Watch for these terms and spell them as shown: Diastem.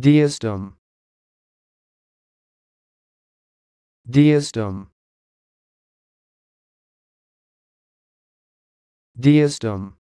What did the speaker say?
Diastem. Diastem. Diastem.